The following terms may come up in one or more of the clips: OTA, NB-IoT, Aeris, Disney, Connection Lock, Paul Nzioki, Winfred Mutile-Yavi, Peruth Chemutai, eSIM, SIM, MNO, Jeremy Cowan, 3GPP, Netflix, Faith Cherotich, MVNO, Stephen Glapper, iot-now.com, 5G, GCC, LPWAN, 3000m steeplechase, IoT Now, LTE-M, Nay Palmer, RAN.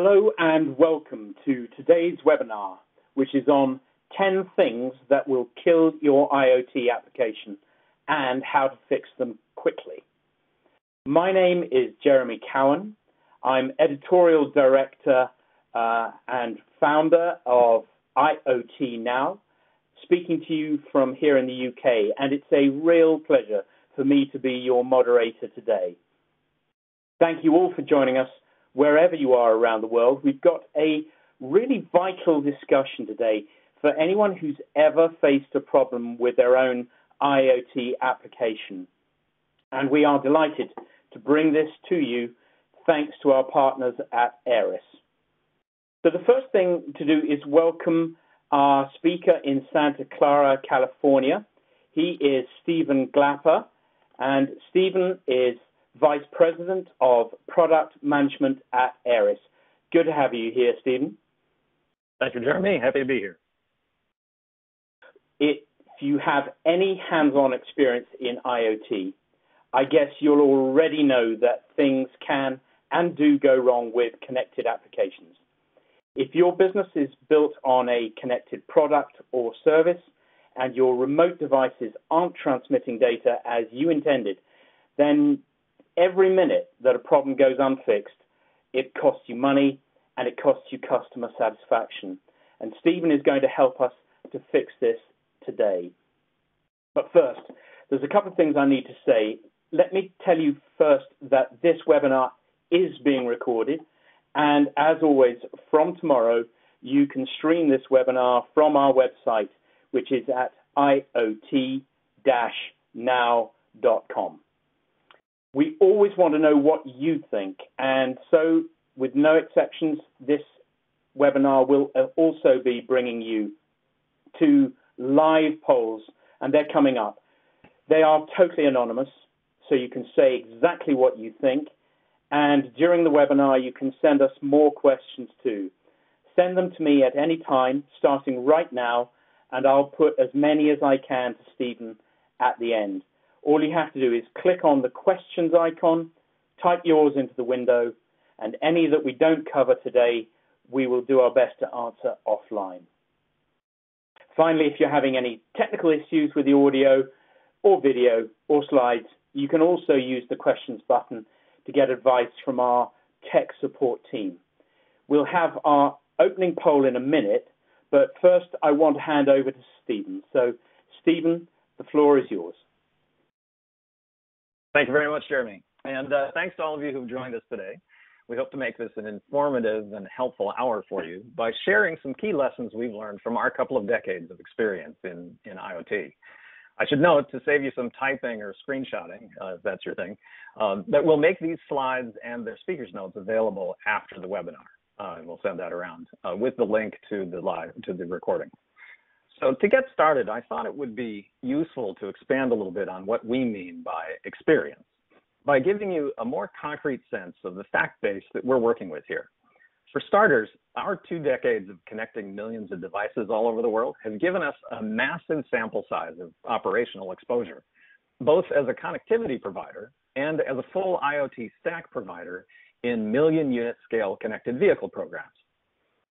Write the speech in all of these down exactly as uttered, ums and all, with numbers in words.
Hello and welcome to today's webinar, which is on ten things that will kill your IoT application and how to fix them quickly. My name is Jeremy Cowan. I'm editorial director uh, and founder of IoT Now, speaking to you from here in the U K, and it's a real pleasure for me to be your moderator today. Thank you all for joining us. Wherever you are around the world, we've got a really vital discussion today for anyone who's ever faced a problem with their own IoT application. And we are delighted to bring this to you thanks to our partners at Aeris. So the first thing to do is welcome our speaker in Santa Clara, California. He is Stephen Glapper, and Stephen is Vice President of Product Management at Aeris. Good to have you here, Stephen. Thank you, Jeremy. Happy to be here. If you have any hands-on experience in IoT, I guess you'll already know that things can and do go wrong with connected applications. If your business is built on a connected product or service and your remote devices aren't transmitting data as you intended, then every minute that a problem goes unfixed, it costs you money and it costs you customer satisfaction. And Stephen is going to help us to fix this today. But first, there's a couple of things I need to say. Let me tell you first that this webinar is being recorded. And as always, from tomorrow, you can stream this webinar from our website, which is at I O T dash now dot com. We always want to know what you think, and so with no exceptions, this webinar will also be bringing you two live polls, and they're coming up. They are totally anonymous, so you can say exactly what you think, and during the webinar, you can send us more questions too. Send them to me at any time, starting right now, and I'll put as many as I can to Stephen at the end. All you have to do is click on the questions icon, type yours into the window, and any that we don't cover today, we will do our best to answer offline. Finally, if you're having any technical issues with the audio or video or slides, you can also use the questions button to get advice from our tech support team. We'll have our opening poll in a minute, but first I want to hand over to Stephen. So, Stephen, the floor is yours. Thank you very much, Jeremy, and uh, thanks to all of you who've joined us today. We hope to make this an informative and helpful hour for you by sharing some key lessons we've learned from our couple of decades of experience in, in IoT. I should note, to save you some typing or screenshotting, uh, if that's your thing, um, that we'll make these slides and their speaker's notes available after the webinar. Uh, and we'll send that around uh, with the link to the live, to the recording. So to get started, I thought it would be useful to expand a little bit on what we mean by experience by giving you a more concrete sense of the fact base that we're working with here. For starters, our two decades of connecting millions of devices all over the world have given us a massive sample size of operational exposure, both as a connectivity provider and as a full IoT stack provider in million unit scale connected vehicle programs.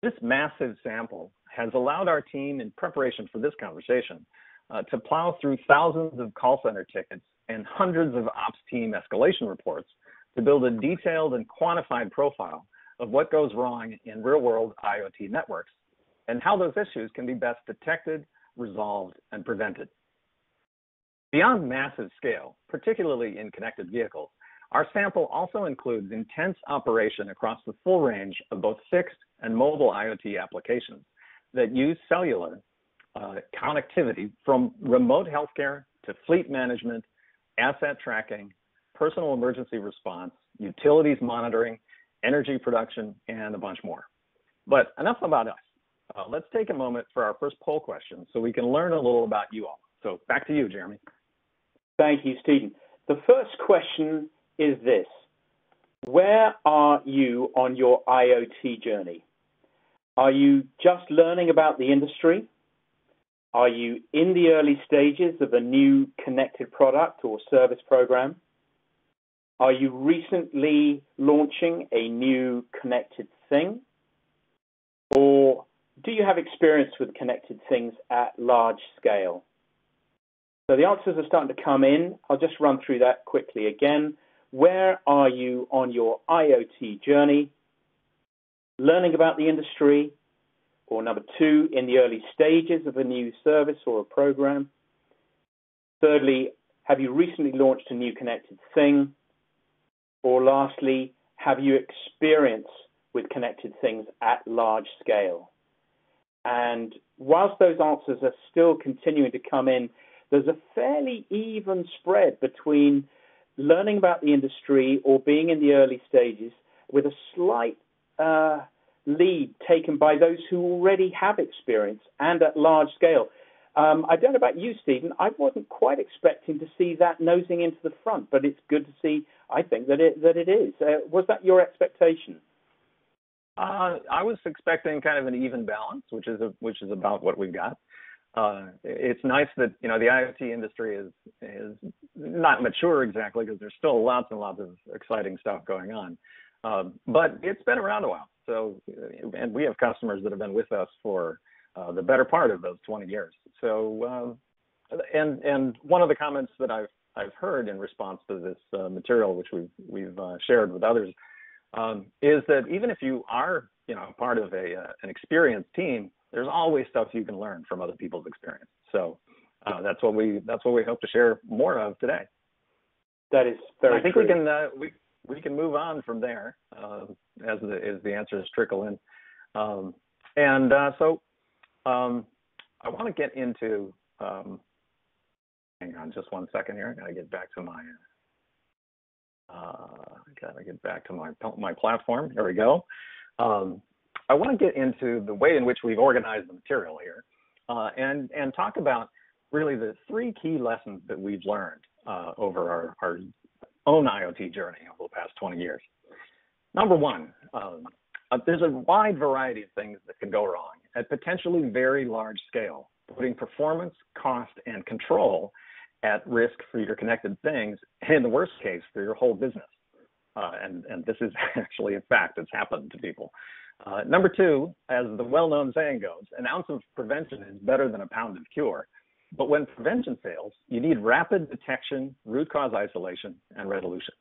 This massive sample has allowed our team, in preparation for this conversation, uh, to plow through thousands of call center tickets and hundreds of ops team escalation reports to build a detailed and quantified profile of what goes wrong in real-world IoT networks and how those issues can be best detected, resolved, and prevented. Beyond massive scale, particularly in connected vehicles, our sample also includes intense operation across the full range of both fixed and mobile IoT applications that use cellular uh, connectivity from remote healthcare to fleet management, asset tracking, personal emergency response, utilities monitoring, energy production, and a bunch more. But enough about us. Uh, let's take a moment for our first poll question so we can learn a little about you all. So back to you, Jeremy. Thank you, Stephen. The first question is this: where are you on your IoT journey? Are you just learning about the industry? Are you in the early stages of a new connected product or service program? Are you recently launching a new connected thing? Or do you have experience with connected things at large scale? So the answers are starting to come in. I'll just run through that quickly again. Where are you on your IoT journey? Learning about the industry, or number two, in the early stages of a new service or a program. Thirdly, have you recently launched a new connected thing? Or lastly, have you experience with connected things at large scale? And whilst those answers are still continuing to come in, there's a fairly even spread between learning about the industry or being in the early stages, with a slight uh, lead taken by those who already have experience and at large scale. Um, I don't know about you, Stephen. I wasn't quite expecting to see that nosing into the front, but it's good to see, I think, that it, that it is. Uh, was that your expectation? Uh, I was expecting kind of an even balance, which is a, which is about what we've got. Uh, it's nice that, you know, the IoT industry is is not mature exactly, because there's still lots and lots of exciting stuff going on. Um, but it's been around a while. So, and we have customers that have been with us for uh, the better part of those twenty years. So, um, and and one of the comments that I've I've heard in response to this uh, material, which we've we've uh, shared with others, um, is that even if you are, you know, part of a uh, an experienced team, there's always stuff you can learn from other people's experience. So uh, that's what we that's what we hope to share more of today. That is very true. I think we can uh, we we can move on from there uh, as the as the answers trickle in. Um, and uh, so um, I want to get into. Um, hang on, just one second here. I gotta get back to my. Uh, I gotta get back to my my platform. There we go. Um, I want to get into the way in which we've organized the material here uh, and, and talk about really the three key lessons that we've learned uh, over our, our own IoT journey over the past twenty years. Number one, um, uh, there's a wide variety of things that can go wrong at potentially very large scale, putting performance, cost, and control at risk for your connected things, and in the worst case, for your whole business. Uh, and, and this is actually a fact that's happened to people. Uh, number two, as the well-known saying goes, an ounce of prevention is better than a pound of cure. But when prevention fails, you need rapid detection, root cause isolation, and resolution.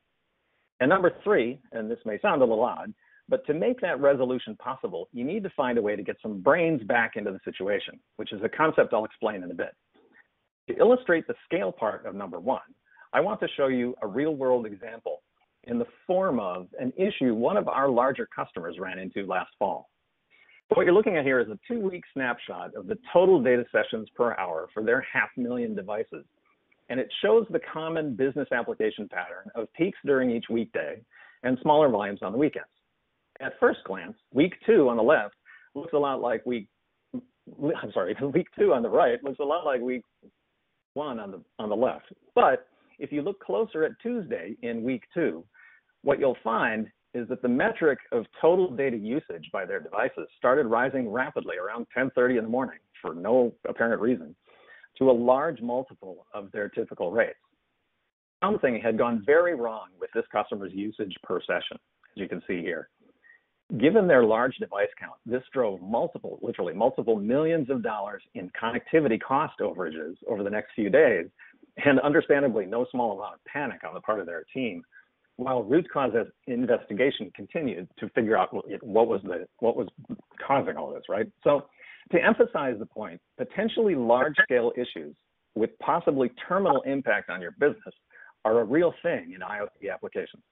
And number three, and this may sound a little odd, but to make that resolution possible, you need to find a way to get some brains back into the situation, which is a concept I'll explain in a bit. To illustrate the scale part of number one, I want to show you a real-world example in the form of an issue one of our larger customers ran into last fall. What you're looking at here is a two-week snapshot of the total data sessions per hour for their half million devices. And it shows the common business application pattern of peaks during each weekday and smaller volumes on the weekends. At first glance, week two on the left looks a lot like week, I'm sorry, week two on the right looks a lot like week one on the, on the left. But if you look closer at Tuesday in week two, what you'll find is that the metric of total data usage by their devices started rising rapidly around ten thirty in the morning for no apparent reason to a large multiple of their typical rates. Something had gone very wrong with this customer's usage per session, as you can see here. Given their large device count, this drove multiple, literally multiple millions of dollars in connectivity cost overages over the next few days, and understandably, no small amount of panic on the part of their team, while root cause investigation continued to figure out what was the what was causing all this, right? So to emphasize the point, potentially large-scale issues with possibly terminal impact on your business are a real thing in IoT applications.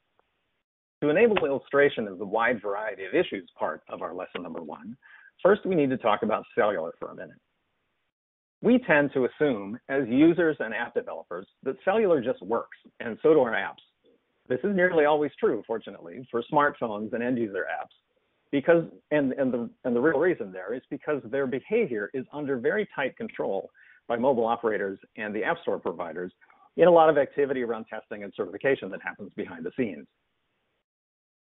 To enable illustration of the wide variety of issues part of our lesson number one, first we need to talk about cellular for a minute. We tend to assume, as users and app developers, that cellular just works, and so do our apps. This is nearly always true, fortunately, for smartphones and end-user apps, because, and, and, the, and the real reason there is because their behavior is under very tight control by mobile operators and the app store providers in a lot of activity around testing and certification that happens behind the scenes.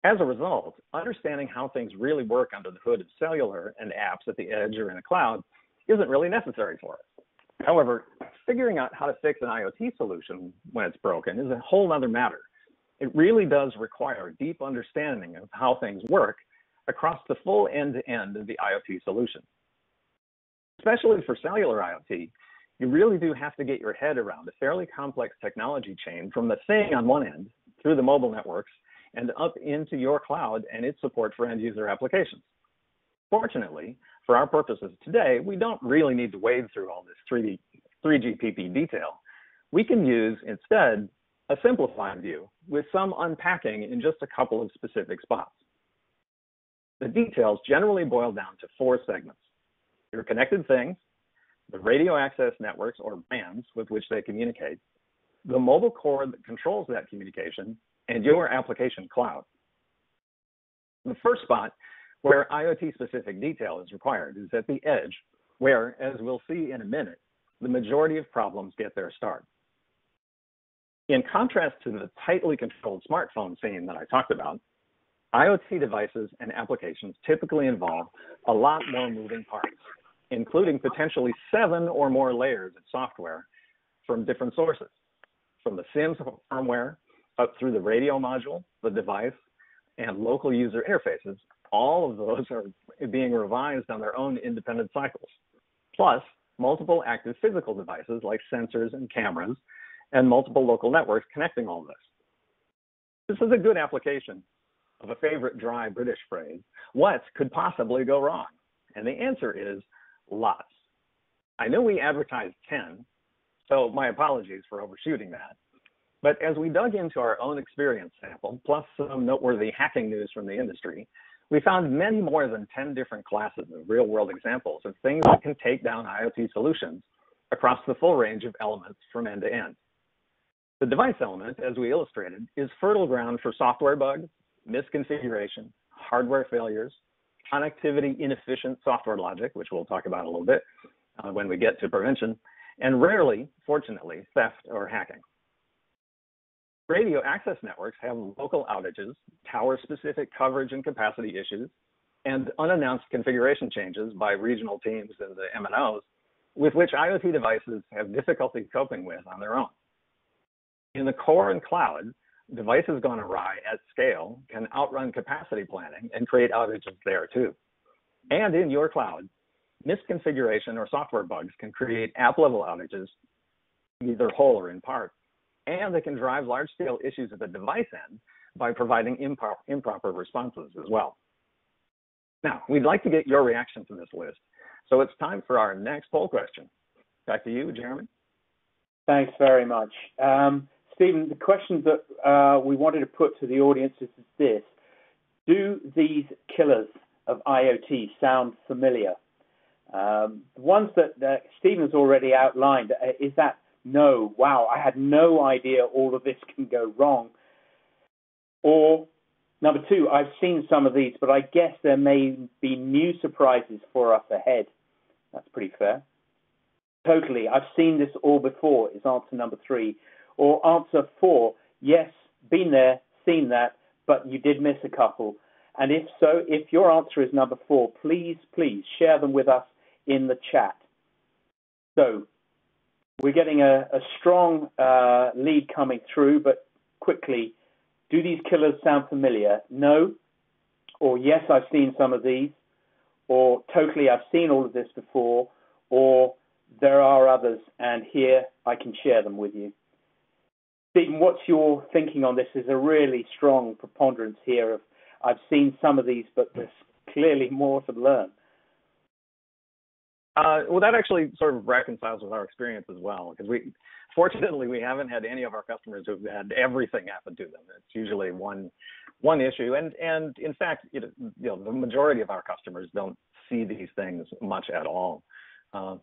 As a result, understanding how things really work under the hood of cellular and apps at the edge or in the cloud isn't really necessary for us. However, figuring out how to fix an IoT solution when it's broken is a whole other matter. It really does require a deep understanding of how things work, across the full end-to-end of the IoT solution. Especially for cellular IoT, you really do have to get your head around a fairly complex technology chain from the thing on one end through the mobile networks and up into your cloud and its support for end user applications. Fortunately, for our purposes today, we don't really need to wade through all this three G P P detail. We can use instead a simplified view with some unpacking in just a couple of specific spots. The details generally boil down to four segments: your connected things, the radio access networks or R A Ns with which they communicate, the mobile core that controls that communication, and your application cloud. The first spot where IoT-specific detail is required is at the edge, where, as we'll see in a minute, the majority of problems get their start. In contrast to the tightly controlled smartphone scene that I talked about, IoT devices and applications typically involve a lot more moving parts, including potentially seven or more layers of software from different sources, from the SIM firmware up through the radio module, the device, and local user interfaces. All of those are being revised on their own independent cycles, plus multiple active physical devices like sensors and cameras, and multiple local networks connecting all this. This is a good application of a favorite dry British phrase: what could possibly go wrong? And the answer is lots. I know we advertised ten, so my apologies for overshooting that. But as we dug into our own experience sample, plus some noteworthy hacking news from the industry, we found many more than ten different classes of real-world examples of things that can take down IoT solutions across the full range of elements from end to end. The device element, as we illustrated, is fertile ground for software bugs, misconfiguration, hardware failures, connectivity inefficient software logic, which we'll talk about a little bit uh, when we get to prevention, and rarely, fortunately, theft or hacking. Radio access networks have local outages, tower-specific coverage and capacity issues, and unannounced configuration changes by regional teams and the M N Os, with which IoT devices have difficulty coping with on their own. In the core and cloud, devices gone awry at scale can outrun capacity planning and create outages there too. And in your cloud, misconfiguration or software bugs can create app-level outages, either whole or in part, and they can drive large-scale issues at the device end by providing improper, improper responses as well. Now, we'd like to get your reaction to this list, so it's time for our next poll question. Back to you, Jeremy. Thanks very much. Um, Stephen, the question that uh, we wanted to put to the audience is this: do these killers of IoT sound familiar? Um, the ones that uh, Stephen's already outlined, uh, is that no, wow, I had no idea all of this can go wrong. Or number two, I've seen some of these, but I guess there may be new surprises for us ahead. That's pretty fair. Totally, I've seen this all before is answer number three. Or answer four, yes, been there, seen that, but you did miss a couple. And if so, if your answer is number four, please, please share them with us in the chat. So we're getting a, a strong uh, lead coming through, but quickly, do these killers sound familiar? No, or yes, I've seen some of these, or totally, I've seen all of this before, or there are others, and here I can share them with you. Stephen, what's your thinking on this? There's a really strong preponderance here of I've seen some of these, but there's clearly more to learn. Uh, well, that actually sort of reconciles with our experience as well, because we, fortunately, we haven't had any of our customers who've had everything happen to them. It's usually one, one issue, and and in fact, you know, you know the majority of our customers don't see these things much at all, uh,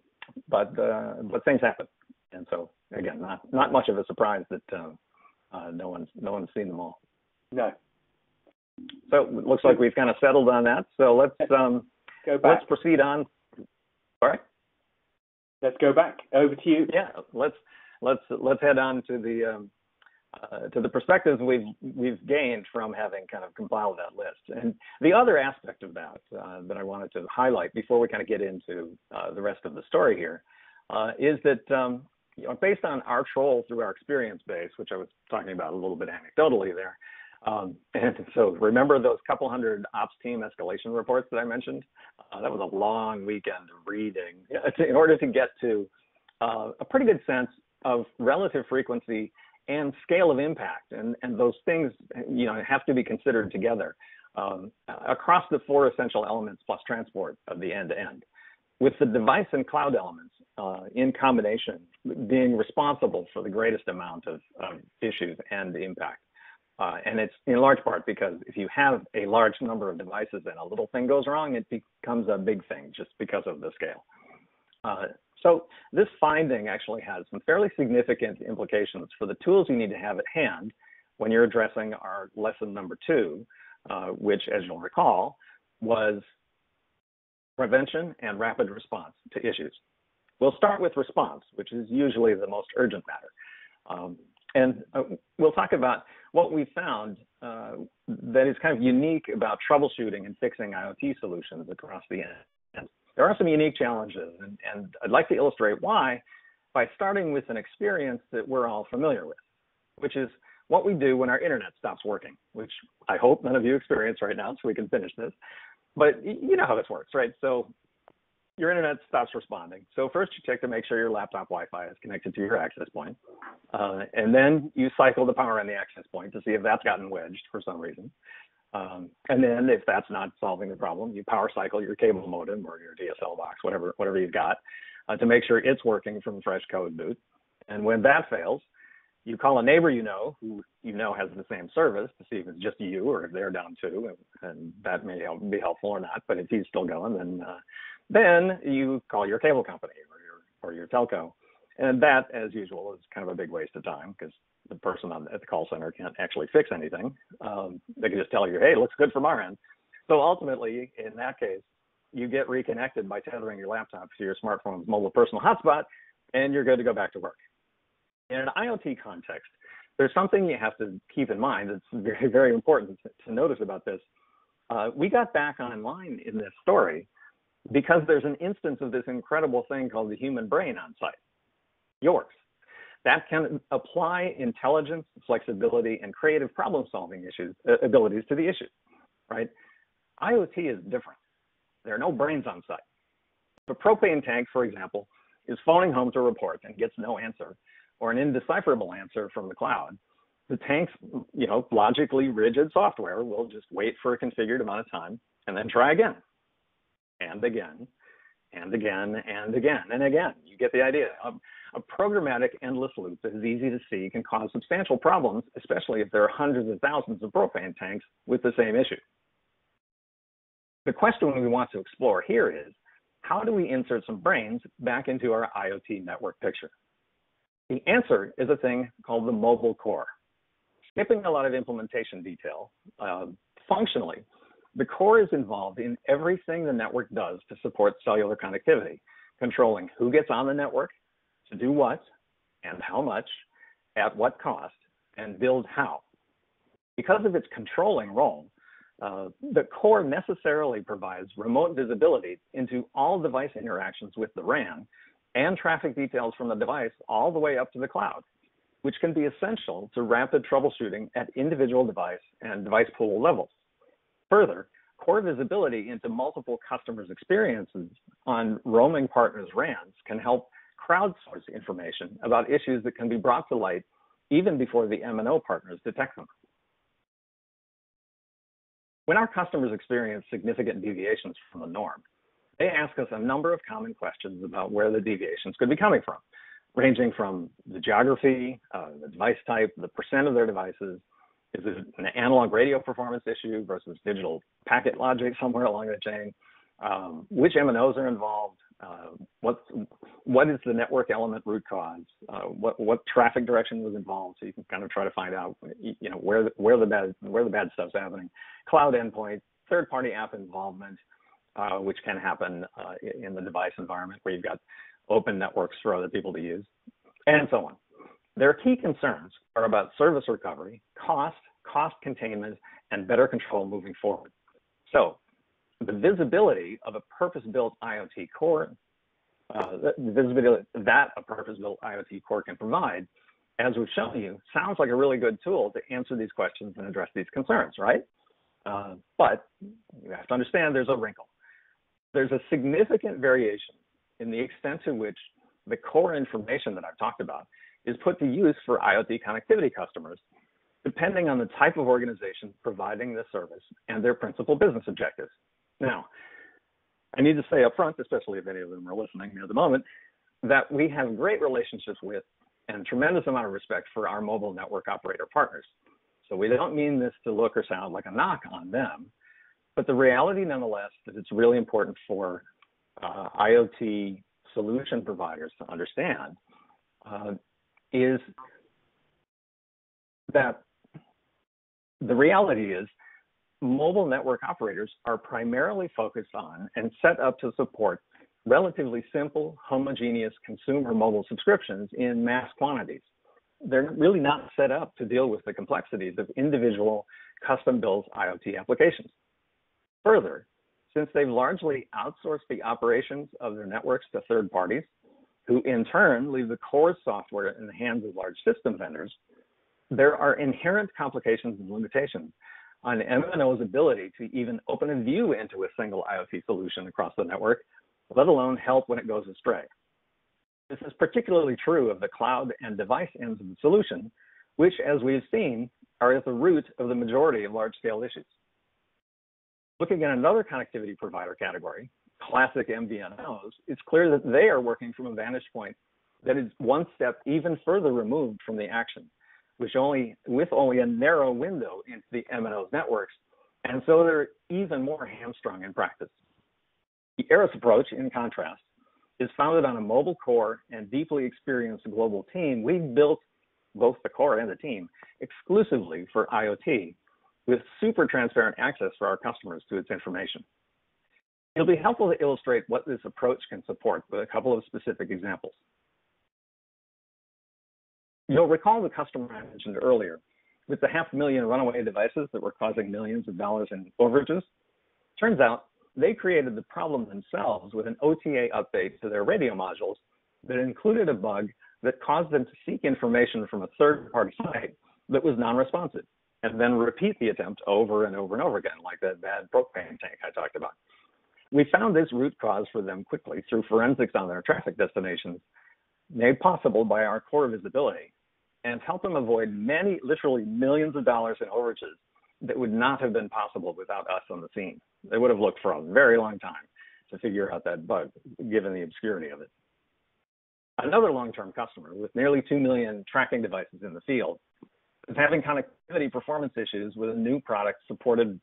but uh, but things happen, and so again, not not much of a surprise that um, uh, no one's no one's seen them all. No. So it looks like we've kind of settled on that. So let's um, go back. Let's proceed on. All right. Let's go back over to you. Yeah, let's let's let's head on to the um, uh, to the perspectives we've we've gained from having kind of compiled that list. And the other aspect of that uh, that I wanted to highlight before we kind of get into uh, the rest of the story here uh, is that um, you know, based on our troll through our experience base, which I was talking about a little bit anecdotally there, Um, and so remember those couple hundred ops team escalation reports that I mentioned? Uh, that was a long weekend of reading in order to get to uh, a pretty good sense of relative frequency and scale of impact. And, and those things, you know, have to be considered together um, across the four essential elements plus transport of the end-to-end. With the device and cloud elements uh, in combination being responsible for the greatest amount of, of issues and impact. Uh, and it's in large part because if you have a large number of devices and a little thing goes wrong, it becomes a big thing just because of the scale. Uh, so this finding actually has some fairly significant implications for the tools you need to have at hand when you're addressing our lesson number two, uh, which, as you'll recall, was prevention and rapid response to issues. We'll start with response, which is usually the most urgent matter. Um, and uh, we'll talk about what we found uh, that is kind of unique about troubleshooting and fixing IoT solutions across the end. There are some unique challenges, and, and I'd like to illustrate why by starting with an experience that we're all familiar with, which is what we do when our internet stops working, which I hope none of you experience right now, so we can finish this. But you know how this works, right? So your internet stops responding. So first you check to make sure your laptop Wi-Fi is connected to your access point. Uh, and then you cycle the power on the access point to see if that's gotten wedged for some reason. Um, and then if that's not solving the problem, you power cycle your cable modem or your D S L box, whatever, whatever you've got, uh, to make sure it's working from fresh code boot. And when that fails, you call a neighbor you know who you know has the same service to see if it's just you or if they're down too, and, and that may be helpful or not. But if he's still going, then uh, then you call your cable company or your or your telco, and that, as usual, is kind of a big waste of time because the person on, at the call center can't actually fix anything. Um, they can just tell you, hey, it looks good from our end. So ultimately, in that case, you get reconnected by tethering your laptop to your smartphone's mobile personal hotspot, and you're good to go back to work. In an IoT context, there's something you have to keep in mind that's very, very important to, to notice about this. Uh, we got back online in this story because there's an instance of this incredible thing called the human brain on site, yours, that can apply intelligence, flexibility, and creative problem-solving issues uh, abilities to the issue, right? IoT is different. There are no brains on site. If a propane tank, for example, is phoning home to report and gets no answer, or an indecipherable answer from the cloud, the tank's, you know, logically rigid software will just wait for a configured amount of time and then try again, and again, and again, and again, and again. You get the idea. A, a programmatic endless loop that is easy to see can cause substantial problems, especially if there are hundreds of thousands of propane tanks with the same issue. The question we want to explore here is, how do we insert some brains back into our IoT network picture? The answer is a thing called the mobile core. Skipping a lot of implementation detail, uh, functionally, the core is involved in everything the network does to support cellular connectivity, controlling who gets on the network, to do what, and how much, at what cost, and build how. Because of its controlling role, uh, the core necessarily provides remote visibility into all device interactions with the R A N, and traffic details from the device all the way up to the cloud, which can be essential to rapid troubleshooting at individual device and device pool levels. Further, core visibility into multiple customers' experiences on roaming partners' R A Ns can help crowdsource information about issues that can be brought to light even before the M N O partners detect them. When our customers experience significant deviations from the norm, they ask us a number of common questions about where the deviations could be coming from, ranging from the geography, uh, the device type, the percent of their devices, is it an analog radio performance issue versus digital packet logic somewhere along the chain, um, which M N Os are involved, uh, what's, what is the network element root cause, uh, what, what traffic direction was involved, so you can kind of try to find out, you know, where the, where the, bad, where the bad stuff's happening, cloud endpoint, third-party app involvement, Uh, which can happen uh, in the device environment where you've got open networks for other people to use, and so on. Their key concerns are about service recovery, cost, cost containment, and better control moving forward. So the visibility of a purpose-built IoT core, uh, the visibility that a purpose-built IoT core can provide as we've shown you, sounds like a really good tool to answer these questions and address these concerns, right? Uh, but you have to understand there's a wrinkle. There's a significant variation in the extent to which the core information that I've talked about is put to use for IoT connectivity customers, depending on the type of organization providing the service and their principal business objectives. Now, I need to say up front, especially if any of them are listening near the moment, that we have great relationships with and tremendous amount of respect for our mobile network operator partners. So we don't mean this to look or sound like a knock on them, but the reality nonetheless is it's really important for uh, IoT solution providers to understand uh, is that the reality is mobile network operators are primarily focused on and set up to support relatively simple, homogeneous consumer mobile subscriptions in mass quantities. They're really not set up to deal with the complexities of individual custom-built IoT applications. Further, since they've largely outsourced the operations of their networks to third parties, who in turn leave the core software in the hands of large system vendors, there are inherent complications and limitations on M N O's ability to even open a view into a single IoT solution across the network, let alone help when it goes astray. This is particularly true of the cloud and device ends of the solution, which, as we've seen, are at the root of the majority of large-scale issues. Looking at another connectivity provider category, classic M V N Os, it's clear that they are working from a vantage point that is one step even further removed from the action, which only, with only a narrow window into the M N O's networks, and so they're even more hamstrung in practice. The Aeris approach, in contrast, is founded on a mobile core and deeply experienced global team. We've built both the core and the team exclusively for IoT, with super transparent access for our customers to its information. It'll be helpful to illustrate what this approach can support with a couple of specific examples. You'll recall the customer I mentioned earlier, with the half million runaway devices that were causing millions of dollars in overages. Turns out they created the problem themselves with an O T A update to their radio modules that included a bug that caused them to seek information from a third-party site that was non-responsive, and then repeat the attempt over and over and over again, like that bad propane tank I talked about. We found this root cause for them quickly through forensics on their traffic destinations, made possible by our core visibility, and help them avoid many, literally millions of dollars in overages that would not have been possible without us on the scene. They would have looked for a very long time to figure out that bug, given the obscurity of it. Another long-term customer with nearly two million tracking devices in the field is having connectivity performance issues with a new product supported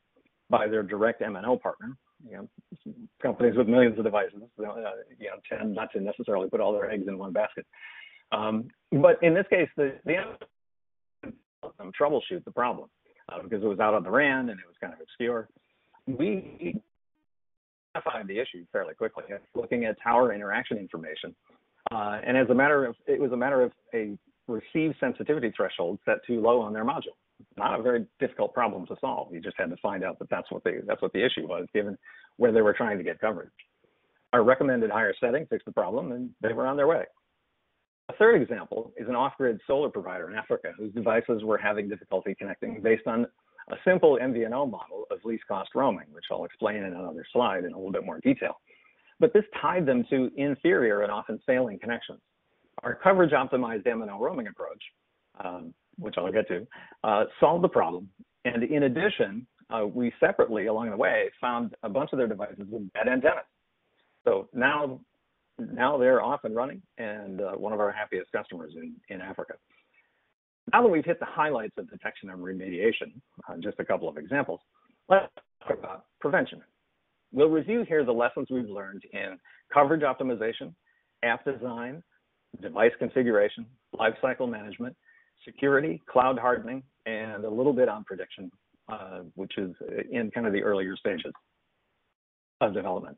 by their direct M N O partner. You know, companies with millions of devices, you know, tend not to necessarily put all their eggs in one basket. Um, but in this case, the, the M N O helped them troubleshoot the problem. Uh, because it was out on the R A N and it was kind of obscure. We identified the issue fairly quickly, looking at tower interaction information. Uh, and as a matter of, it was a matter of a receive sensitivity threshold set too low on their module. Not a very difficult problem to solve. You just had to find out that that's what the, that's what the issue was, given where they were trying to get coverage. Our recommended higher setting fixed the problem, and they were on their way. A third example is an off-grid solar provider in Africa whose devices were having difficulty connecting based on a simple M V N O model of least cost roaming, which I'll explain in another slide in a little bit more detail. But this tied them to inferior and often failing connections. Our coverage optimized M N O roaming approach, um, which I'll get to, uh, solved the problem. And in addition, uh, we separately along the way found a bunch of their devices with bad antennas. So now Now they're off and running, and uh, one of our happiest customers in, in Africa. Now that we've hit the highlights of detection and remediation, uh, just a couple of examples, let's talk about prevention. We'll review here the lessons we've learned in coverage optimization, app design, device configuration, lifecycle management, security, cloud hardening, and a little bit on prediction, uh, which is in kind of the earlier stages of development.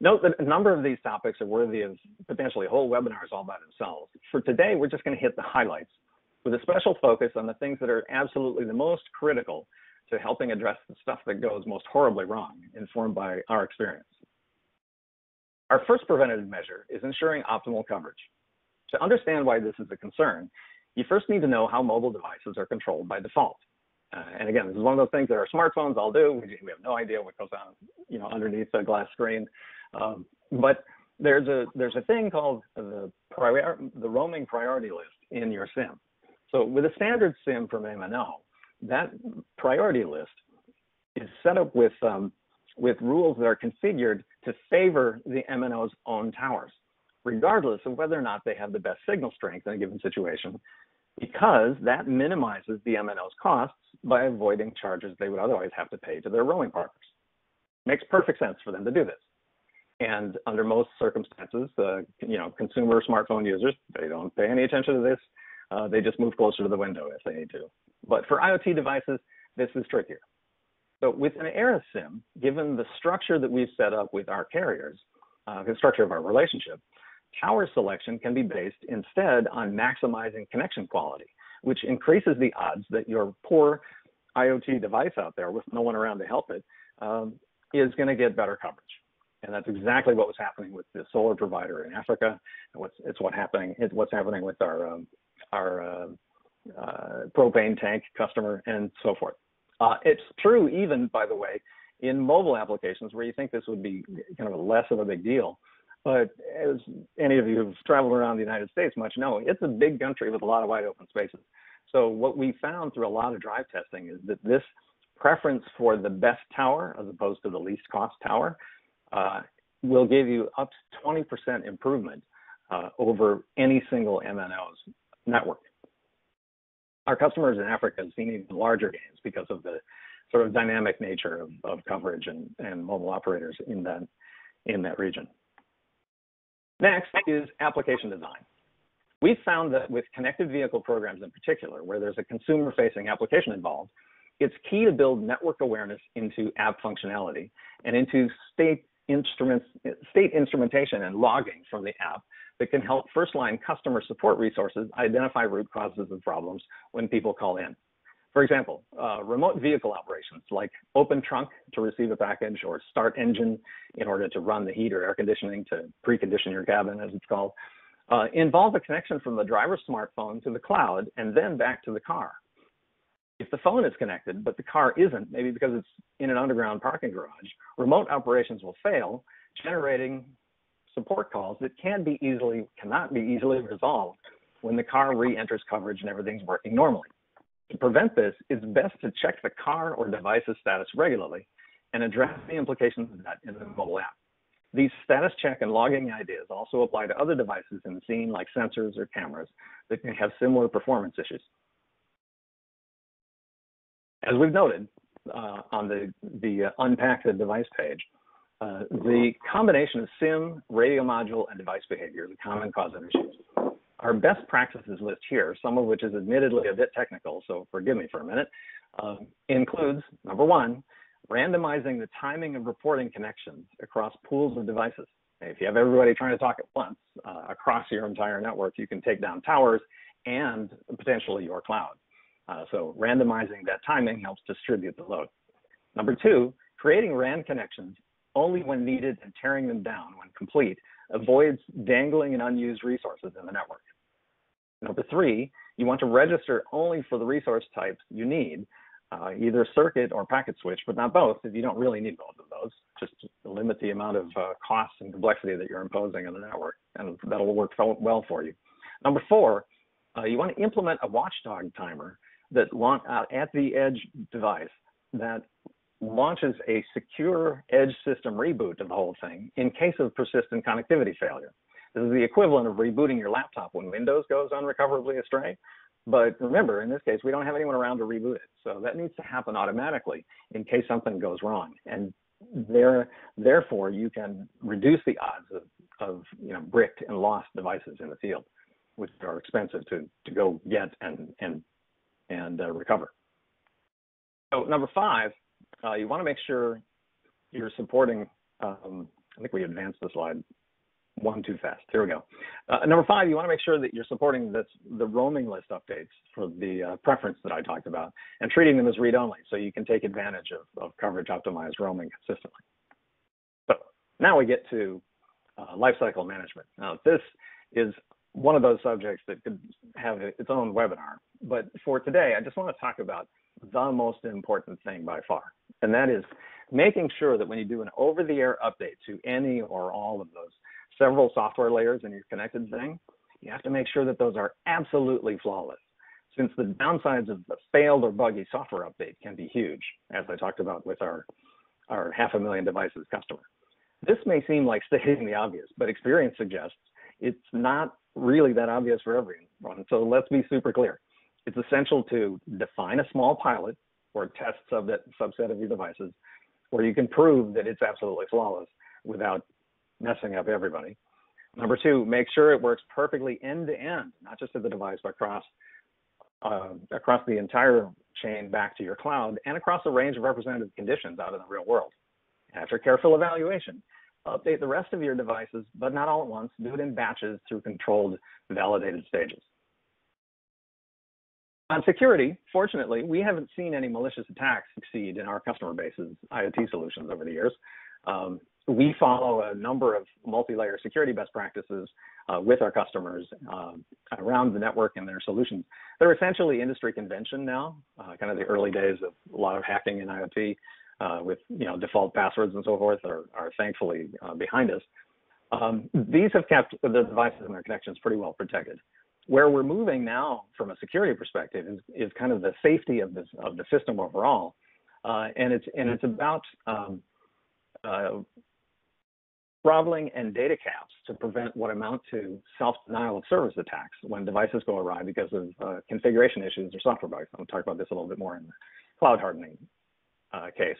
Note that a number of these topics are worthy of potentially whole webinars all by themselves. For today, we're just going to hit the highlights with a special focus on the things that are absolutely the most critical to helping address the stuff that goes most horribly wrong, informed by our experience. Our first preventative measure is ensuring optimal coverage. To understand why this is a concern, you first need to know how mobile devices are controlled by default. Uh, and again, this is one of those things that our smartphones all do. We, we have no idea what goes on, you know, underneath the glass screen. Um, but there's a there's a thing called the prior, the roaming priority list in your SIM. So with a standard SIM from M N O, that priority list is set up with um, with rules that are configured to favor the M N O's own towers, regardless of whether or not they have the best signal strength in a given situation, because that minimizes the M N O's costs by avoiding charges they would otherwise have to pay to their roaming partners. Makes perfect sense for them to do this. And under most circumstances, uh, you know, consumer smartphone users, they don't pay any attention to this. Uh, they just move closer to the window if they need to. But for IoT devices, this is trickier. So with an Aeris SIM, given the structure that we've set up with our carriers, uh, the structure of our relationship, tower selection can be based instead on maximizing connection quality, which increases the odds that your poor IoT device out there with no one around to help it um, is going to get better coverage. And that's exactly what was happening with the solar provider in Africa. And what's, it's what happening, it's what's happening with our, um, our uh, uh, propane tank customer and so forth. Uh, it's true even, by the way, in mobile applications where you think this would be kind of less of a big deal. But as any of you who've traveled around the United States much know, it's a big country with a lot of wide open spaces. So what we found through a lot of drive testing is that this preference for the best tower as opposed to the least cost tower uh, will give you up to twenty percent improvement uh, over any single M N O's network. Our customers in Africa have seen even larger gains because of the sort of dynamic nature of, of coverage and, and mobile operators in that, in that region. Next is application design. We've found that with connected vehicle programs in particular, where there's a consumer-facing application involved, it's key to build network awareness into app functionality and into state instruments, state instrumentation and logging from the app that can help first-line customer support resources identify root causes of problems when people call in. For example, uh, remote vehicle operations like open trunk to receive a package or start engine in order to run the heat or air conditioning to precondition your cabin, as it's called, uh, involve a connection from the driver's smartphone to the cloud and then back to the car. If the phone is connected, but the car isn't, maybe because it's in an underground parking garage, remote operations will fail, generating support calls that can be easily, cannot be easily resolved when the car re-enters coverage and everything's working normally. To prevent this, it's best to check the car or device's status regularly and address the implications of that in the mobile app. These status check and logging ideas also apply to other devices in the scene like sensors or cameras that can have similar performance issues. As we've noted uh, on the, the uh, Unpack the Device page, uh, the combination of SIM, radio module, and device behavior is a common cause of issues. Our best practices list here, some of which is admittedly a bit technical, so forgive me for a minute, uh, includes, number one, randomizing the timing of reporting connections across pools of devices. If you have everybody trying to talk at once uh, across your entire network, you can take down towers and potentially your cloud. Uh, so randomizing that timing helps distribute the load. Number two, creating R A N connections only when needed and tearing them down when complete avoids dangling and unused resources in the network. Number three, you want to register only for the resource types you need, uh, either circuit or packet switch, but not both, if you don't really need both of those, just to limit the amount of uh, costs and complexity that you're imposing on the network, and that'll work well for you. Number four, uh, you want to implement a watchdog timer that launch, uh, at the edge device that launches a secure edge system reboot of the whole thing in case of persistent connectivity failure. This is the equivalent of rebooting your laptop when Windows goes unrecoverably astray. But remember, in this case, we don't have anyone around to reboot it. So that needs to happen automatically in case something goes wrong. And there, therefore, you can reduce the odds of, of you know, bricked and lost devices in the field, which are expensive to, to go get and, and, and uh, recover. So number five, Uh, you want to make sure you're supporting, um, I think we advanced the slide one too fast. Here we go. Uh, number five, you want to make sure that you're supporting this, the roaming list updates for the uh, preference that I talked about and treating them as read-only so you can take advantage of, of coverage-optimized roaming consistently. So now we get to uh, lifecycle management. Now, this is one of those subjects that could have its own webinar. But for today, I just want to talk about the most important thing by far, and that is making sure that when you do an over-the-air update to any or all of those several software layers in your connected thing, you have to make sure that those are absolutely flawless, since the downsides of the failed or buggy software update can be huge, as I talked about with our, our half a million devices customer. This may seem like stating the obvious, but experience suggests it's not really that obvious for everyone. So let's be super clear. It's essential to define a small pilot or test subset of your devices where you can prove that it's absolutely flawless without messing up everybody. Number two, make sure it works perfectly end to end, not just at the device, but across, uh, across the entire chain back to your cloud and across a range of representative conditions out in the real world. After careful evaluation, update the rest of your devices, but not all at once. Do it in batches through controlled, validated stages. On security, fortunately, we haven't seen any malicious attacks succeed in our customer base's IoT solutions over the years. Um, we follow a number of multi-layer security best practices uh, with our customers uh, around the network and their solutions. They're essentially industry convention now, uh, kind of the early days of a lot of hacking in IoT. Uh, with you know default passwords and so forth are, are thankfully uh, behind us. Um, these have kept the devices and their connections pretty well protected. Where we're moving now from a security perspective is, is kind of the safety of, this, of the system overall. Uh, and, it's, and it's about um, uh, throttling and data caps to prevent what amount to self-denial of service attacks when devices go awry because of uh, configuration issues or software bugs. I'll talk about this a little bit more in the cloud hardening Uh, case.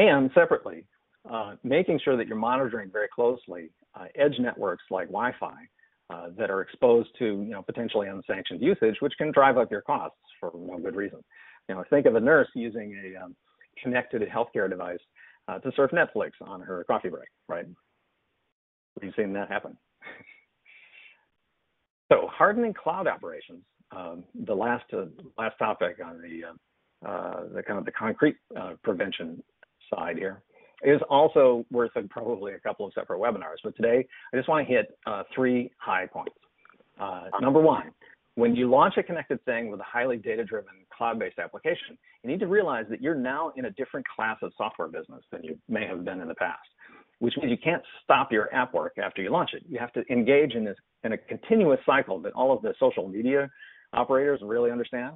And separately, uh, making sure that you're monitoring very closely uh, edge networks like Wi-Fi uh, that are exposed to you know, potentially unsanctioned usage, which can drive up your costs for no good reason. You know, think of a nurse using a um, connected healthcare device uh, to surf Netflix on her coffee break, right? We've seen that happen. So hardening cloud operations, um, the last, uh, last topic on the uh, Uh, the kind of the concrete uh, prevention side here is also worth a, probably a couple of separate webinars. But today, I just want to hit uh, three high points. Uh, number one, when you launch a connected thing with a highly data-driven cloud-based application, you need to realize that you're now in a different class of software business than you may have been in the past, which means you can't stop your app work after you launch it. You have to engage in, this, in a continuous cycle that all of the social media operators really understand,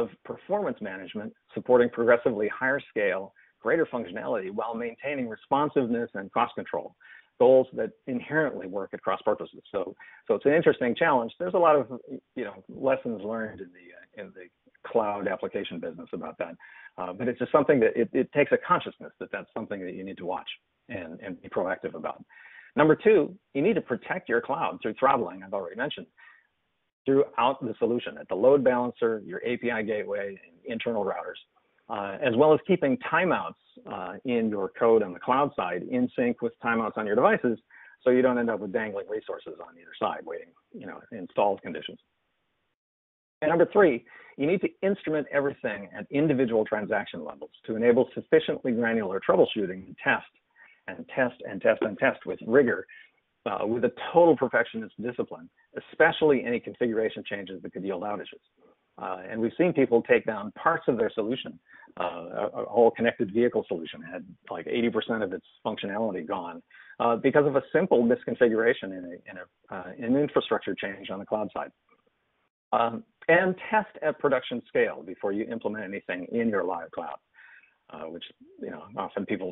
of performance management, supporting progressively higher scale, greater functionality while maintaining responsiveness and cost control, goals that inherently work at cross purposes. So, so it's an interesting challenge. There's a lot of you know lessons learned in the uh, in the cloud application business about that, uh, but it's just something that it, it takes a consciousness that that's something that you need to watch and and be proactive about. Number two, you need to protect your cloud through throttling. I've already mentioned. Throughout the solution at the load balancer, your A P I gateway, and internal routers, uh, as well as keeping timeouts uh, in your code on the cloud side in sync with timeouts on your devices, so you don't end up with dangling resources on either side waiting, you know, installed conditions. And number three, you need to instrument everything at individual transaction levels to enable sufficiently granular troubleshooting and test and test and test and test with rigor. Uh, with a total perfectionist discipline, especially any configuration changes that could yield outages. Uh, and we've seen people take down parts of their solution. Uh, a, a whole connected vehicle solution had like eighty percent of its functionality gone uh, because of a simple misconfiguration in, a, in a, uh, an infrastructure change on the cloud side. Um, and test at production scale before you implement anything in your live cloud, uh, which you know often people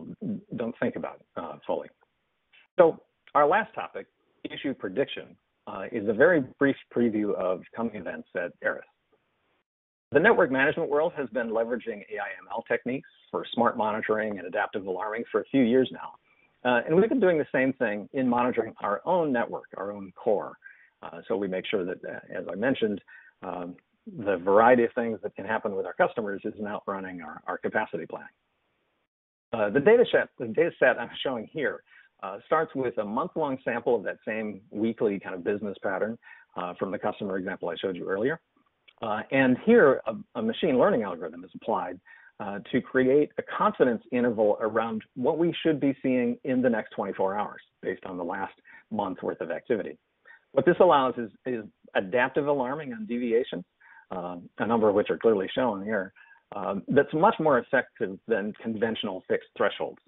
don't think about uh, fully. So. Our last topic, issue prediction, uh, is a very brief preview of coming events at Aeris. The network management world has been leveraging A I M L techniques for smart monitoring and adaptive alarming for a few years now. Uh, and we've been doing the same thing in monitoring our own network, our own core. Uh, so we make sure that, as I mentioned, um, the variety of things that can happen with our customers isn't outrunning our, our capacity plan. Uh, the data set, the data set I'm showing here Uh, starts with a month-long sample of that same weekly kind of business pattern uh, from the customer example I showed you earlier. Uh, and here, a, a machine learning algorithm is applied uh, to create a confidence interval around what we should be seeing in the next twenty-four hours based on the last month worth of activity. What this allows is, is adaptive alarming on deviations, uh, a number of which are clearly shown here. Uh, that's much more effective than conventional fixed thresholds.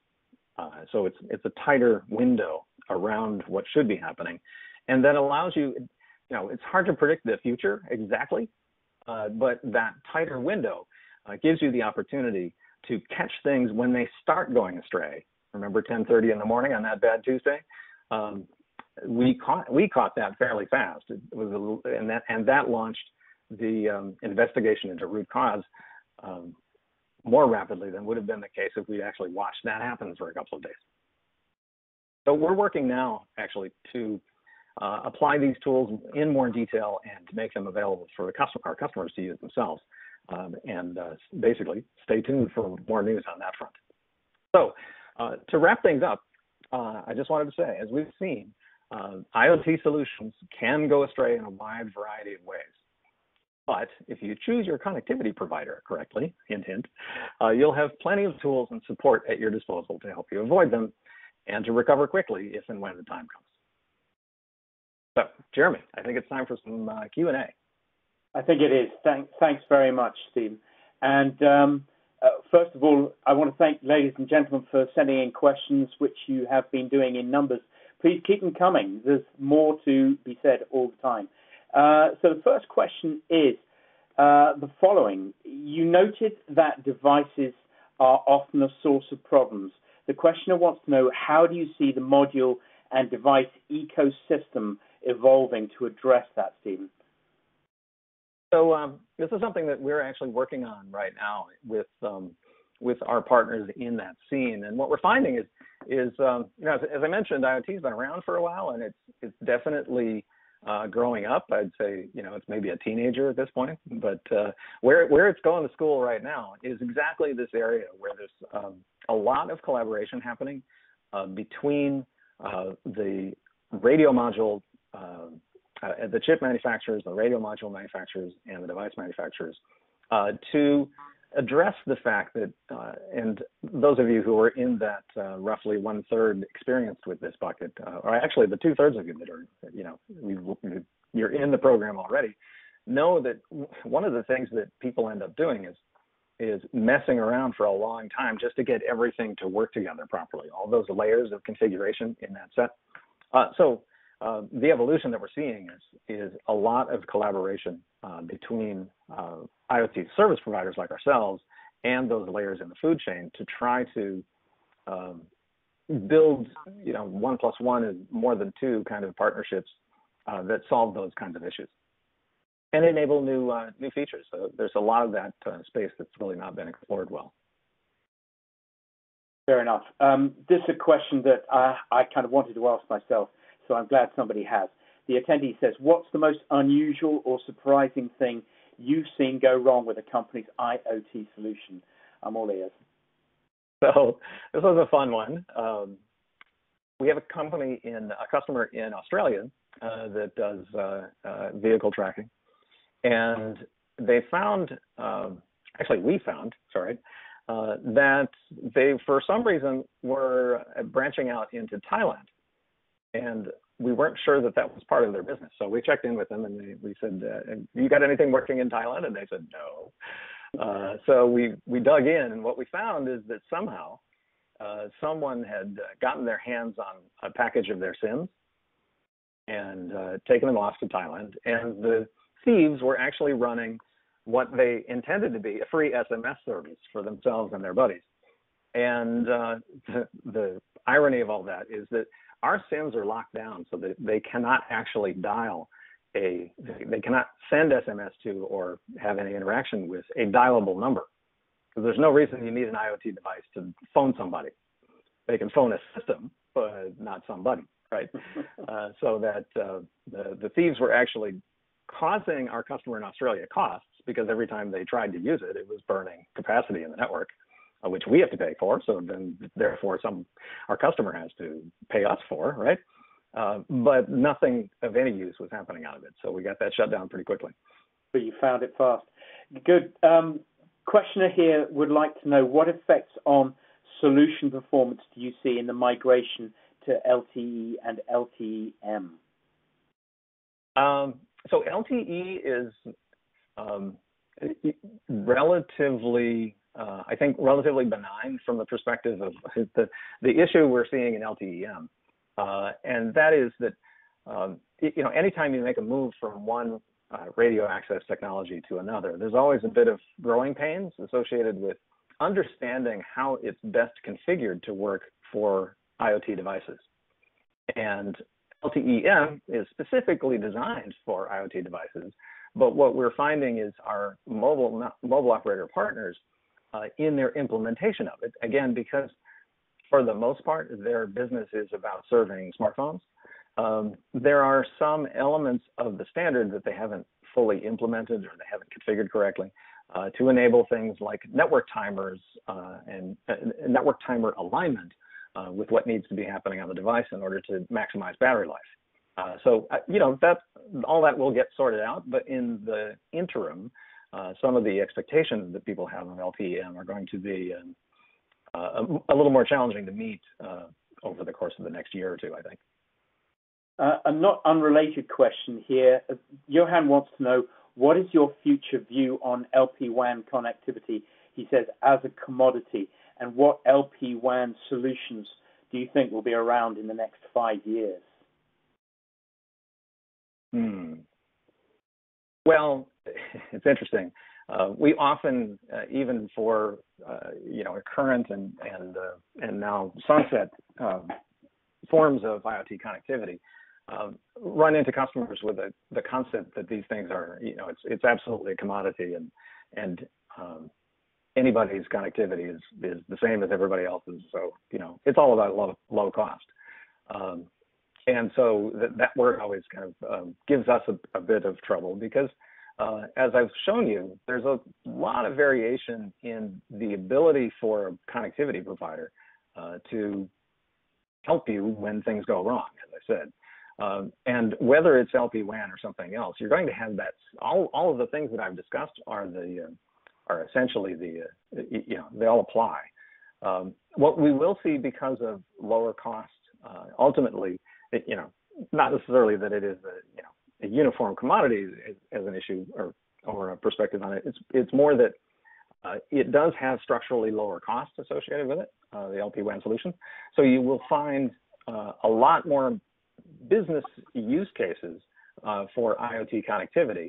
Uh, so it's it's a tighter window around what should be happening, and that allows you, you know, it's hard to predict the future exactly, uh, but that tighter window uh, gives you the opportunity to catch things when they start going astray. Remember ten thirty in the morning on that bad Tuesday? Um, we caught we caught that fairly fast. It was a, and that and that launched the um, investigation into root cause um, more rapidly than would have been the case if we actually watched that happen for a couple of days. So we're working now actually to uh, apply these tools in more detail and to make them available for the customer, our customers to use themselves. Um, and uh, basically stay tuned for more news on that front. So uh, to wrap things up, uh, I just wanted to say, as we've seen, uh, IoT solutions can go astray in a wide variety of ways. But if you choose your connectivity provider correctly, hint, hint, uh, you'll have plenty of tools and support at your disposal to help you avoid them and to recover quickly if and when the time comes. So, Jeremy, I think it's time for some uh, Q and A. I think it is. Thanks, thanks very much, Steve. And um, uh, first of all, I want to thank ladies and gentlemen for sending in questions, which you have been doing in numbers. Please keep them coming. There's more to be said all the time. Uh, so the first question is uh, the following. You noted that devices are often a source of problems. The questioner wants to know, how do you see the module and device ecosystem evolving to address that, Stephen? So um, this is something that we're actually working on right now with um, with our partners in that scene. And what we're finding is, is um, you know, as, as I mentioned, IoT has been around for a while, and it's it's definitely uh, growing up. I'd say, you know, it's maybe a teenager at this point. But uh, where where it's going to school right now is exactly this area where there's um, a lot of collaboration happening uh, between uh, the radio module. Uh, Uh, the chip manufacturers, the radio module manufacturers, and the device manufacturers uh, to address the fact that, uh, and those of you who are in that uh, roughly one third experienced with this bucket, uh, or actually the two thirds of you that are, you know, we've, we've, you're in the program already, know that one of the things that people end up doing is is messing around for a long time just to get everything to work together properly. All those layers of configuration in that set. Uh, so. Uh, the evolution that we're seeing is, is a lot of collaboration uh, between uh, IoT service providers like ourselves and those layers in the food chain to try to um, build, you know, one plus one is more than two kind of partnerships uh, that solve those kinds of issues and enable new, uh, new features. So there's a lot of that uh, space that's really not been explored well. Fair enough. Um, this is a question that I, I kind of wanted to ask myself, so I'm glad somebody has. The attendee says, what's the most unusual or surprising thing you've seen go wrong with a company's IoT solution? I'm all ears. So this was a fun one. Um, we have a company in, a customer in Australia uh, that does uh, uh, vehicle tracking. And they found, um, actually we found, sorry, uh, that they, for some reason, were branching out into Thailand. And we weren't sure that that was part of their business. So we checked in with them and they, we said, uh, you got anything working in Thailand? And they said, no. Uh, so we, we dug in, and what we found is that somehow uh, someone had gotten their hands on a package of their SIMs and uh, taken them off to Thailand. And the thieves were actually running what they intended to be a free S M S service for themselves and their buddies. And uh, the, the irony of all that is that our SIMs are locked down so that they cannot actually dial a, they cannot send S M S to or have any interaction with a dialable number. Because there's no reason you need an IoT device to phone somebody. They can phone a system, but not somebody, right? uh, so that uh, the, the thieves were actually causing our customer in Australia costs, because every time they tried to use it, it was burning capacity in the network, which we have to pay for, so then therefore some our customer has to pay us for, right? Uh, but nothing of any use was happening out of it, so we got that shut down pretty quickly. But you found it fast. Good. Um, questioner here would like to know, what effects on solution performance do you see in the migration to L T E and L T E M? Um, so L T E is um, relatively, uh, I think, relatively benign from the perspective of the, the issue we're seeing in L T E M. Uh, and that is that, um, you know, anytime you make a move from one uh, radio access technology to another, there's always a bit of growing pains associated with understanding how it's best configured to work for IoT devices. And L T E M is specifically designed for IoT devices, but what we're finding is our mobile mobile operator partners uh, in their implementation of it, again, because for the most part, their business is about serving smartphones. Um, there are some elements of the standard that they haven't fully implemented or they haven't configured correctly uh, to enable things like network timers uh, and uh, network timer alignment Uh, with what needs to be happening on the device in order to maximize battery life. Uh, so, uh, you know, that all that will get sorted out, but in the interim, uh, some of the expectations that people have of L T E M are going to be um, uh, a, a little more challenging to meet uh, over the course of the next year or two, I think. Uh, a not unrelated question here. Johan wants to know, what is your future view on L P WAN connectivity, he says, as a commodity? And what L P WAN solutions do you think will be around in the next five years? Hmm. Well, it's interesting. Uh, we often, uh, even for uh, you know, current and and uh, and now sunset uh, forms of IoT connectivity, uh, run into customers with the the concept that these things are, you know, it's it's absolutely a commodity, and and um, anybody's connectivity is, is the same as everybody else's. So, you know, it's all about low, low cost. Um, and so th that word always kind of um, gives us a, a bit of trouble because, uh, as I've shown you, there's a lot of variation in the ability for a connectivity provider uh, to help you when things go wrong, as I said. Um, and whether it's L P WAN or something else, you're going to have that, all, all of the things that I've discussed are the, uh, are essentially the, uh, you know, they all apply. Um, what we will see because of lower cost, uh, ultimately, it, you know, not necessarily that it is a, you know, a uniform commodity as, as an issue or, or a perspective on it. It's, it's more that uh, it does have structurally lower costs associated with it, uh, the L P WAN solution. So you will find uh, a lot more business use cases uh, for IoT connectivity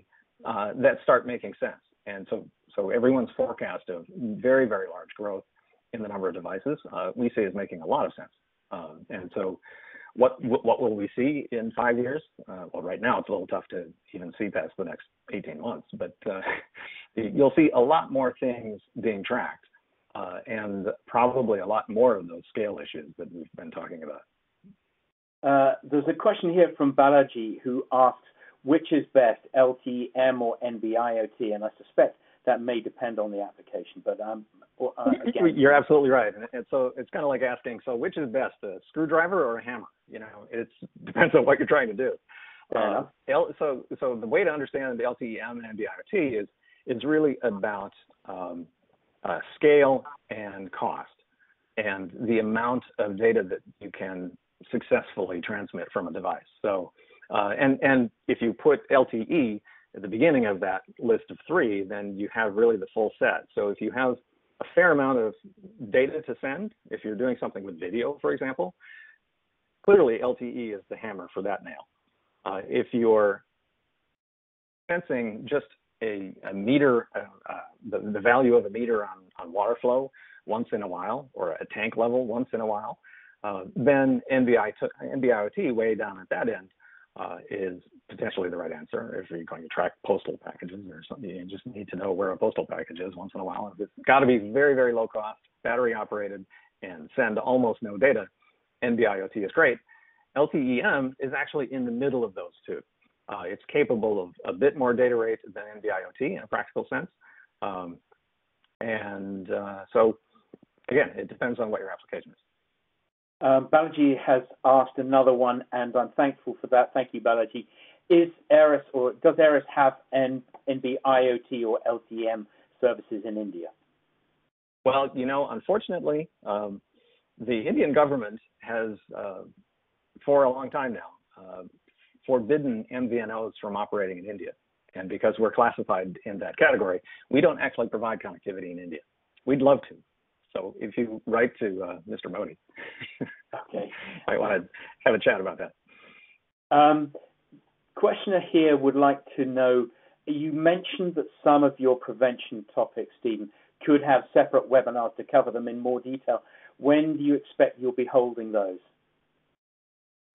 uh, that start making sense. And so, so everyone's forecast of very, very large growth in the number of devices uh, we see is making a lot of sense. Um, and so what, what will we see in five years? Uh, well, right now it's a little tough to even see past the next eighteen months, but uh, you'll see a lot more things being tracked uh, and probably a lot more of those scale issues that we've been talking about. Uh, there's a question here from Balaji who asks, which is best, L T E M or N B I O T? And I suspect that may depend on the application, but um, uh, again. You're absolutely right. And, and so it's kind of like asking, so which is best, a screwdriver or a hammer? You know, it depends on what you're trying to do. Uh, L, so, so the way to understand the L T E M and N B I O T is, is really about um, uh, scale and cost and the amount of data that you can successfully transmit from a device. So. Uh, and, and if you put L T E at the beginning of that list of three, then you have really the full set. So if you have a fair amount of data to send, if you're doing something with video, for example, clearly L T E is the hammer for that nail. Uh, if you're sensing just a, a meter, uh, uh, the, the value of a meter on, on water flow once in a while, or a tank level once in a while, uh, then N B I O T way down at that end Uh, is potentially the right answer. If you're going to track postal packages or something, you just need to know where a postal package is once in a while. It's got to be very, very low cost, battery operated, and send almost no data. N B I O T is great. L T E M is actually in the middle of those two. Uh, it's capable of a bit more data rate than N B I O T in a practical sense. Um, and uh, so, again, it depends on what your application is. Um, Balaji has asked another one, and I'm thankful for that. Thank you, Balaji. Is Aeris or does Aeris have N B I O T or L T E M services in India? Well, you know, unfortunately, um, the Indian government has, uh, for a long time now, uh, forbidden M V N Os from operating in India. And because we're classified in that category, we don't actually provide connectivity in India. We'd love to. So if you write to uh, Mister Modi, okay. I want to have a chat about that. Um, questioner here would like to know, you mentioned that some of your prevention topics, Stephen, could have separate webinars to cover them in more detail. When do you expect you'll be holding those?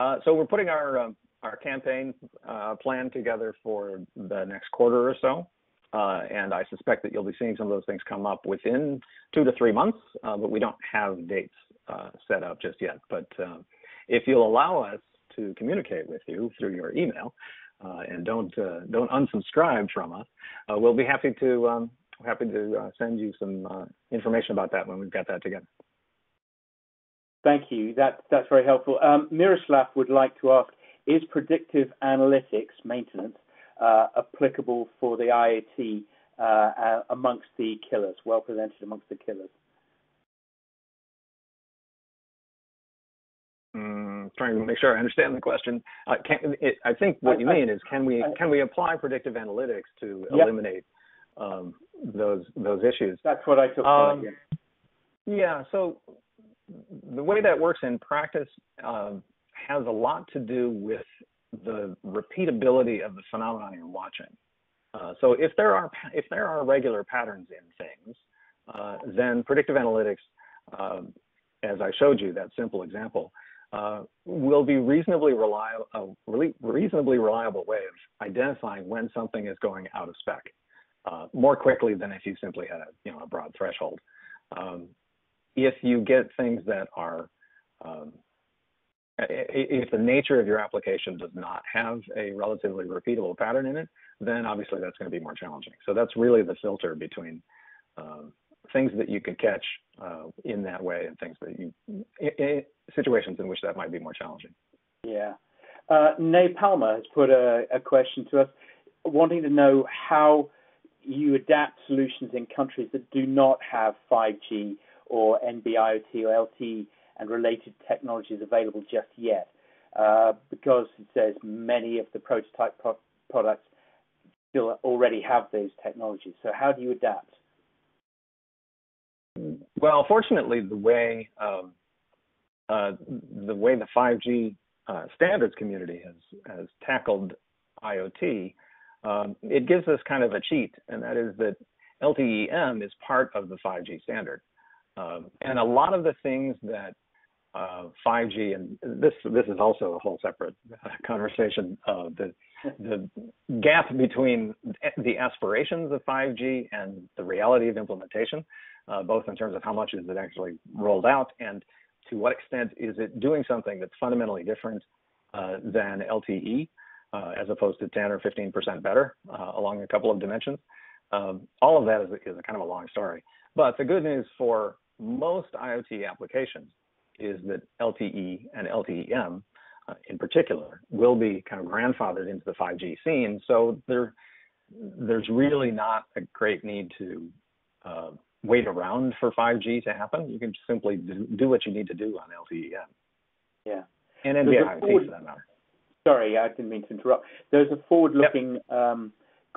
Uh, so we're putting our um, our campaign uh, plan together for the next quarter or so. Uh, and I suspect that you'll be seeing some of those things come up within two to three months, uh, but we don't have dates uh, set up just yet. But uh, if you'll allow us to communicate with you through your email uh, and don't uh, don't unsubscribe from us, uh, we'll be happy to um, happy to uh, send you some uh, information about that when we've got that together. Thank you. That, that's very helpful. Um, Miroslav would like to ask, is predictive analytics maintenance Uh, applicable for the IoT uh, uh, amongst the killers, well presented amongst the killers? Mm, trying to make sure I understand the question. Uh, can, it, I think what I, you I, mean is, can we I, can we apply predictive analytics to yep. eliminate um, those those issues? That's what I took. Um, from it, yeah. yeah. So the way that works in practice uh, has a lot to do with the repeatability of the phenomenon you're watching. Uh, so if there are if there are regular patterns in things, uh, then predictive analytics, uh, as I showed you that simple example, uh, will be reasonably reliable a re reasonably reliable way of identifying when something is going out of spec uh, more quickly than if you simply had a you know a broad threshold. Um, if you get things that are um, If the nature of your application does not have a relatively repeatable pattern in it, then obviously that's going to be more challenging. So that's really the filter between uh, things that you could catch uh, in that way and things that you, in situations in which that might be more challenging. Yeah. Uh, Nay Palmer has put a, a question to us, wanting to know how you adapt solutions in countries that do not have five G or N B I O T or L T E and related technologies available just yet, uh, because it says many of the prototype pro products still already have those technologies. So how do you adapt? Well, fortunately, the way um, uh, the way the five G uh, standards community has has tackled IoT, um, it gives us kind of a cheat, and that is that L T E M is part of the five G standard, um, and a lot of the things that Uh, five G, and this this is also a whole separate uh, conversation. Uh, the the gap between the aspirations of five G and the reality of implementation, uh, both in terms of how much is it actually rolled out, and to what extent is it doing something that's fundamentally different uh, than L T E, uh, as opposed to ten or fifteen percent better uh, along a couple of dimensions. Um, all of that is a, is a kind of a long story. But the good news for most IoT applications is that L T E and L T E M uh, in particular will be kind of grandfathered into the five G scene. So there, there's really not a great need to uh, wait around for five G to happen. You can simply do, do what you need to do on L T E M. Yeah. And N B I O T for that matter. Sorry, I didn't mean to interrupt. There's a forward-looking yep. um,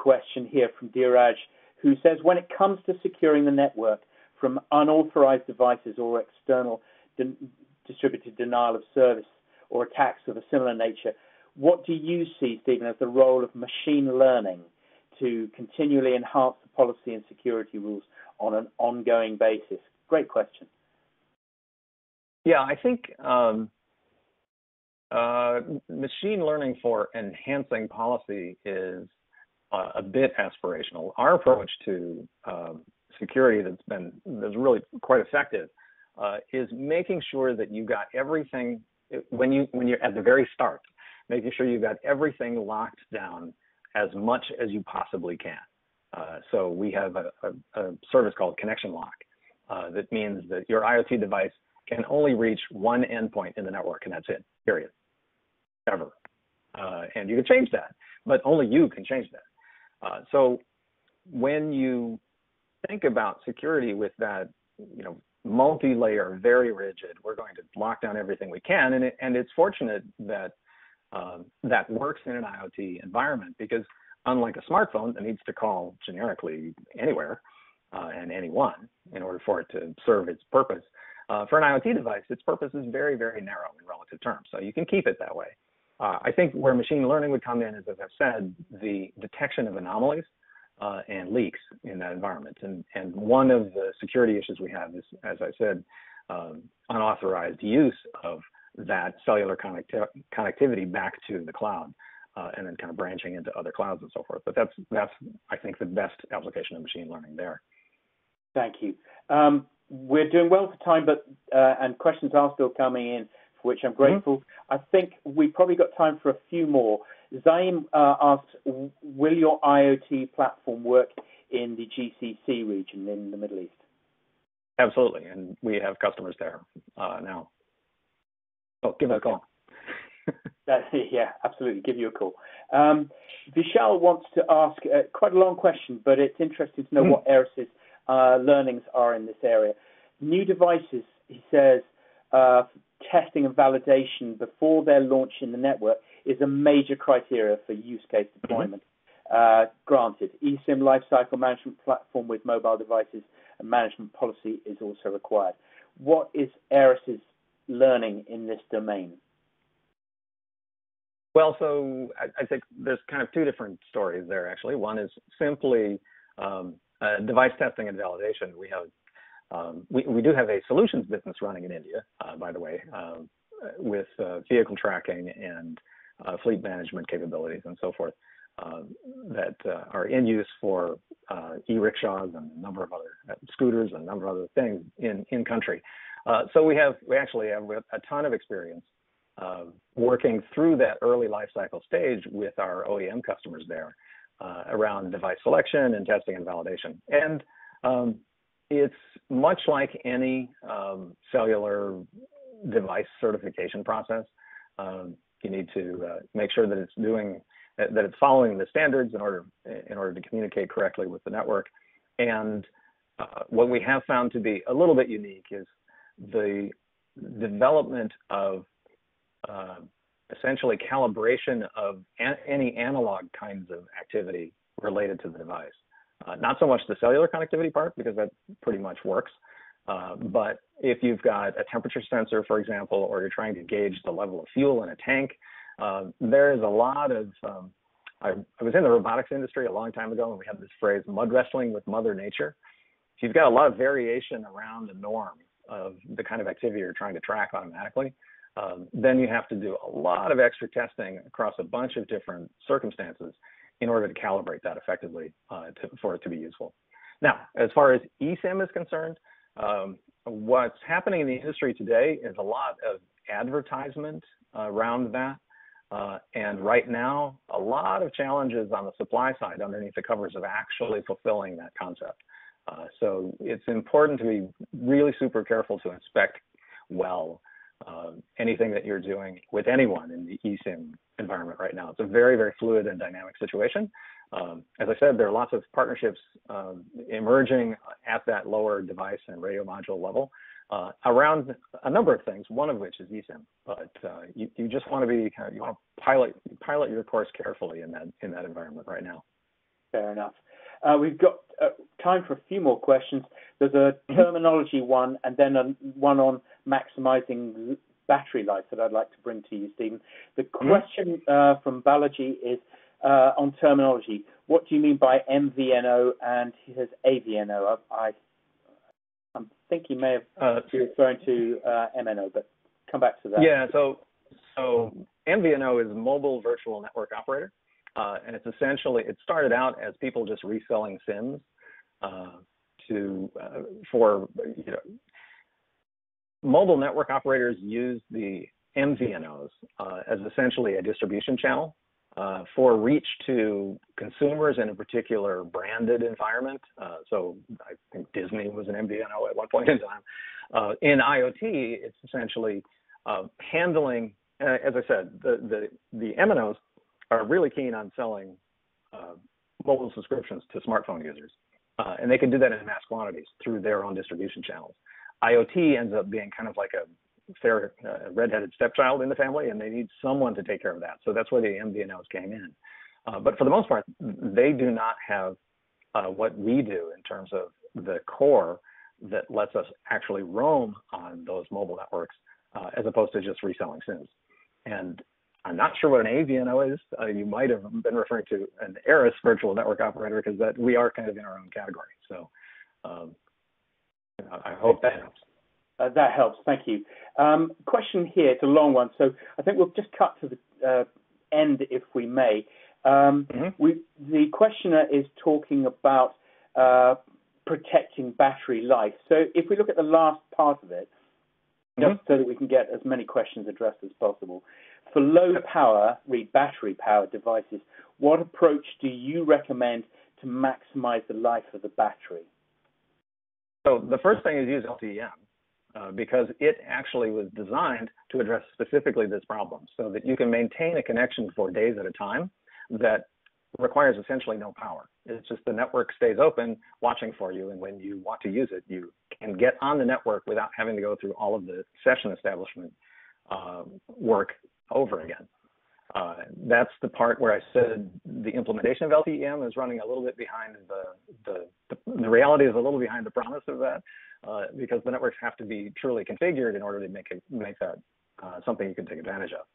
question here from Dheeraj, who says, when it comes to securing the network from unauthorized devices or external distributed denial of service or attacks of a similar nature, what do you see, Stephen, as the role of machine learning to continually enhance the policy and security rules on an ongoing basis? Great question. Yeah, I think um, uh, machine learning for enhancing policy is uh, a bit aspirational. Our approach to uh, security that's been that's really quite effective Uh, is making sure that you got everything when you when you're at the very start, making sure you got everything locked down as much as you possibly can. Uh, so we have a, a, a service called Connection Lock uh, that means that your IoT device can only reach one endpoint in the network, and that's it. Period. Ever. Uh, and you can change that, but only you can change that. Uh, so when you think about security with that, you know. multi-layer, very rigid, we're going to lock down everything we can, and, it, and it's fortunate that um, that works in an IoT environment, because unlike a smartphone that needs to call generically anywhere uh, and anyone in order for it to serve its purpose, uh, for an IoT device, its purpose is very, very narrow in relative terms. So you can keep it that way. Uh, I think where machine learning would come in is, as I've said, the detection of anomalies uh, and leaks in that environment. And, and one of the security issues we have is, as I said, um, unauthorized use of that cellular connect connectivity back to the cloud, uh, and then kind of branching into other clouds and so forth. But that's, that's I think, the best application of machine learning there. Thank you. Um, we're doing well for time, but uh, and questions are still coming in, for which I'm grateful. Mm-hmm. I think we probably got time for a few more. Zaim uh, asks, will your IoT platform work in the G C C region in the Middle East? Absolutely, and we have customers there uh, now. Oh, give me okay. a call. That, yeah, absolutely, give you a call. Um, Vishal wants to ask uh, quite a long question, but it's interesting to know mm-hmm. what Aeris' uh, learnings are in this area. New devices, he says, uh, testing and validation before their launch in the network is a major criteria for use case deployment. Mm-hmm. uh, granted, eSIM lifecycle management platform with mobile devices and management policy is also required. What is Aeris' learning in this domain? Well, so I, I think there's kind of two different stories there, actually. One is simply um, uh, device testing and validation. We have Um, we, we do have a solutions business running in India, uh, by the way, um, with uh, vehicle tracking and uh, fleet management capabilities and so forth uh, that uh, are in use for uh, e-rickshaws and a number of other uh, scooters and a number of other things in, in country. Uh, so we have we actually have a ton of experience uh, working through that early life cycle stage with our O E M customers there uh, around device selection and testing and validation. And um, it's much like any um, cellular device certification process. Um, you need to uh, make sure that it's doing that it's following the standards in order in order to communicate correctly with the network. And uh, what we have found to be a little bit unique is the development of uh, essentially calibration of an any analog kinds of activity related to the device. Uh, not so much the cellular connectivity part, because that pretty much works. Uh, but if you've got a temperature sensor, for example, or you're trying to gauge the level of fuel in a tank, uh, there is a lot of, um, I, I was in the robotics industry a long time ago, and we had this phrase, mud wrestling with Mother Nature. So you've got a lot of variation around the norm of the kind of activity you're trying to track automatically. Um, then you have to do a lot of extra testing across a bunch of different circumstances in order to calibrate that effectively uh, to, for it to be useful. Now, as far as eSIM is concerned, um, what's happening in the industry today is a lot of advertisement uh, around that. Uh, and right now, a lot of challenges on the supply side underneath the covers of actually fulfilling that concept. Uh, so it's important to be really super careful to inspect well uh, anything that you're doing with anyone in the eSIM environment right now. It's a very, very fluid and dynamic situation. Um, as I said, there are lots of partnerships uh, emerging at that lower device and radio module level uh, around a number of things, one of which is eSIM. But uh, you, you just want to be kind of, you want to pilot pilot your course carefully in that in that environment right now. Fair enough. Uh, we've got uh, time for a few more questions. There's a terminology one, and then a, one on maximizing battery life that I'd like to bring to you, Stephen. The question uh, from Balaji is uh, on terminology. What do you mean by M V N O? And he says A V N O. I, I, I think he may have uh, been referring to uh, M N O, but come back to that. Yeah. So, so M V N O is Mobile Virtual Network Operator, uh, and it's essentially it started out as people just reselling SIMs uh, to uh, for you know. Mobile network operators use the M V N Os uh, as essentially a distribution channel uh, for reach to consumers in a particular branded environment. Uh, so I think Disney was an M V N O at one point in time. Uh, in IoT, it's essentially uh, handling, uh, as I said, the, the, the M N Os are really keen on selling uh, mobile subscriptions to smartphone users. Uh, and they can do that in mass quantities through their own distribution channels. IoT ends up being kind of like a fair uh, redheaded stepchild in the family, and they need someone to take care of that. So that's where the M V N Os came in. Uh, but for the most part, they do not have uh, what we do in terms of the core that lets us actually roam on those mobile networks, uh, as opposed to just reselling SIMs. And I'm not sure what an A V N O is. Uh, you might have been referring to an Aeris virtual network operator, because that we are kind of in our own category. So um, I hope that helps. Uh, that helps. Thank you. Um, question here. It's a long one, so I think we'll just cut to the uh, end if we may. Um, mm-hmm. we, the questioner is talking about uh, protecting battery life. So if we look at the last part of it, mm-hmm. just so that we can get as many questions addressed as possible. For low power, read battery powered devices, what approach do you recommend to maximize the life of the battery? So the first thing is use L T E M, uh, because it actually was designed to address specifically this problem, so that you can maintain a connection for days at a time that requires essentially no power. It's just the network stays open, watching for you, and when you want to use it, you can get on the network without having to go through all of the session establishment uh, work over again. Uh, that's the part where I said the implementation of L T E M is running a little bit behind the, the, the, the reality is a little behind the promise of that, uh, because the networks have to be truly configured in order to make, it, make that uh, something you can take advantage of.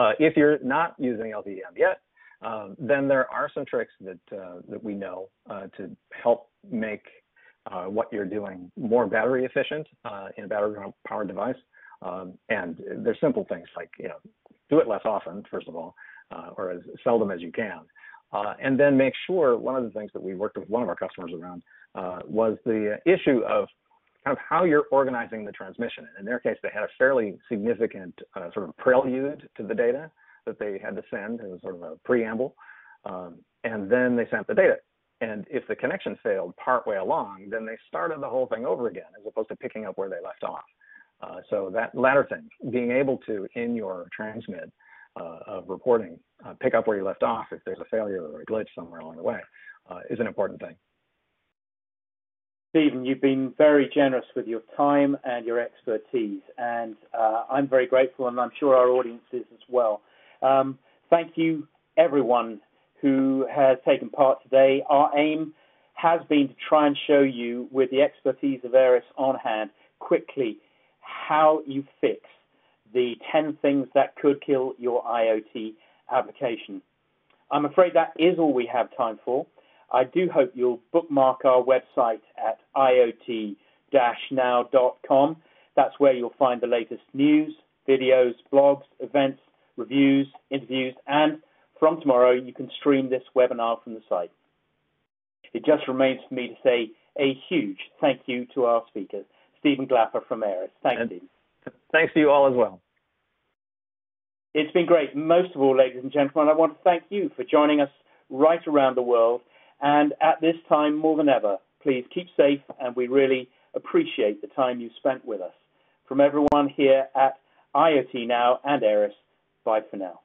Uh, if you're not using L T E M yet, uh, then there are some tricks that, uh, that we know uh, to help make uh, what you're doing more battery efficient uh, in a battery-powered device. Um, and there's simple things like, you know, do it less often, first of all, uh, or as seldom as you can. Uh, and then make sure, one of the things that we worked with one of our customers around uh, was the issue of kind of how you're organizing the transmission. In their case, they had a fairly significant uh, sort of prelude to the data that they had to send as sort of a preamble. Um, and then they sent the data. And if the connection failed partway along, then they started the whole thing over again, as opposed to picking up where they left off. Uh, so that latter thing, being able to, in your transmit uh, of reporting, uh, pick up where you left off if there's a failure or a glitch somewhere along the way, uh, is an important thing. Stephen, you've been very generous with your time and your expertise, and uh, I'm very grateful, and I'm sure our audience is as well. Um, thank you, everyone who has taken part today. Our aim has been to try and show you, with the expertise of Aeris on hand, quickly how you fix the ten things that could kill your IoT application. I'm afraid that is all we have time for. I do hope you'll bookmark our website at I O T dash now dot com. That's where you'll find the latest news, videos, blogs, events, reviews, interviews, and from tomorrow you can stream this webinar from the site. It just remains for me to say a huge thank you to our speakers. Stephen Glapper from Aeris. Thanks, Stephen. Thanks to you all as well. It's been great. Most of all, ladies and gentlemen, I want to thank you for joining us right around the world. And at this time, more than ever, please keep safe, and we really appreciate the time you spent with us. From everyone here at IoT Now and Aeris, bye for now.